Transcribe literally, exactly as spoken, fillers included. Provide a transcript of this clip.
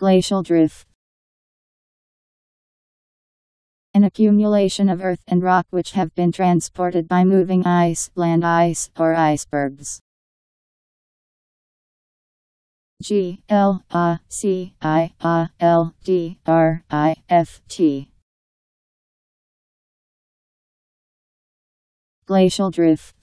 Glacial drift. An accumulation of earth and rock which have been transported by moving ice, land ice, or icebergs. G L A C I A L D R I F T Glacial drift.